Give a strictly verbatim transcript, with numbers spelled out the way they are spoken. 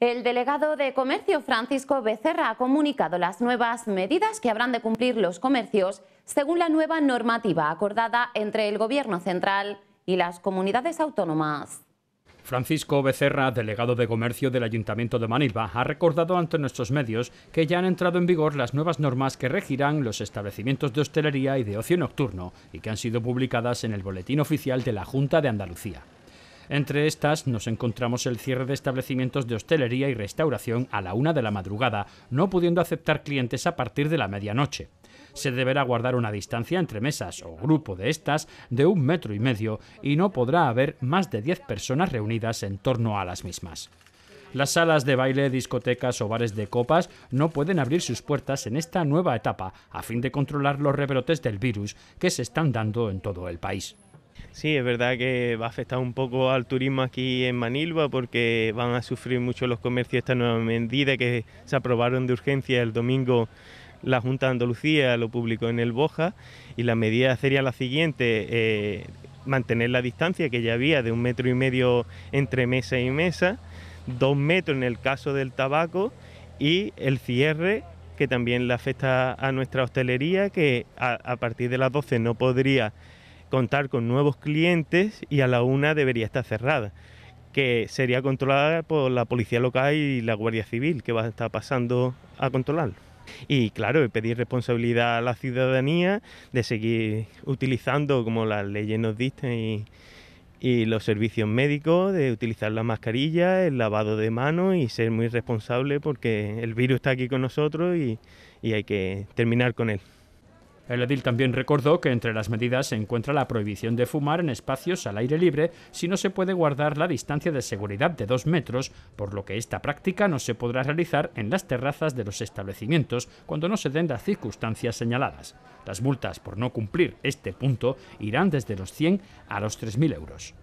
El delegado de Comercio, Francisco Becerra, ha comunicado las nuevas medidas que habrán de cumplir los comercios según la nueva normativa acordada entre el Gobierno central y las comunidades autónomas. Francisco Becerra, delegado de Comercio del Ayuntamiento de Manilva, ha recordado ante nuestros medios que ya han entrado en vigor las nuevas normas que regirán los establecimientos de hostelería y de ocio nocturno y que han sido publicadas en el Boletín Oficial de la Junta de Andalucía. Entre estas nos encontramos el cierre de establecimientos de hostelería y restauración a la una de la madrugada, no pudiendo aceptar clientes a partir de la medianoche. Se deberá guardar una distancia entre mesas o grupo de estas de un metro y medio y no podrá haber más de diez personas reunidas en torno a las mismas. Las salas de baile, discotecas o bares de copas no pueden abrir sus puertas en esta nueva etapa a fin de controlar los rebrotes del virus que se están dando en todo el país. Sí, es verdad que va a afectar un poco al turismo aquí en Manilva porque van a sufrir mucho los comercios esta nueva medida que se aprobaron de urgencia el domingo. La Junta de Andalucía lo publicó en el Boja y la medida sería la siguiente, eh, mantener la distancia que ya había de un metro y medio entre mesa y mesa, dos metros en el caso del tabaco y el cierre que también le afecta a nuestra hostelería que a, a partir de las doce no podría contar con nuevos clientes y a la una debería estar cerrada, que sería controlada por la policía local y la Guardia Civil que va a estar pasando a controlarlo. Y claro, pedir responsabilidad a la ciudadanía de seguir utilizando como las leyes nos dictan y, y los servicios médicos, de utilizar la mascarilla, el lavado de manos y ser muy responsable porque el virus está aquí con nosotros y, y hay que terminar con él. El edil también recordó que entre las medidas se encuentra la prohibición de fumar en espacios al aire libre si no se puede guardar la distancia de seguridad de dos metros, por lo que esta práctica no se podrá realizar en las terrazas de los establecimientos cuando no se den las circunstancias señaladas. Las multas por no cumplir este punto irán desde los cien a los tres mil euros.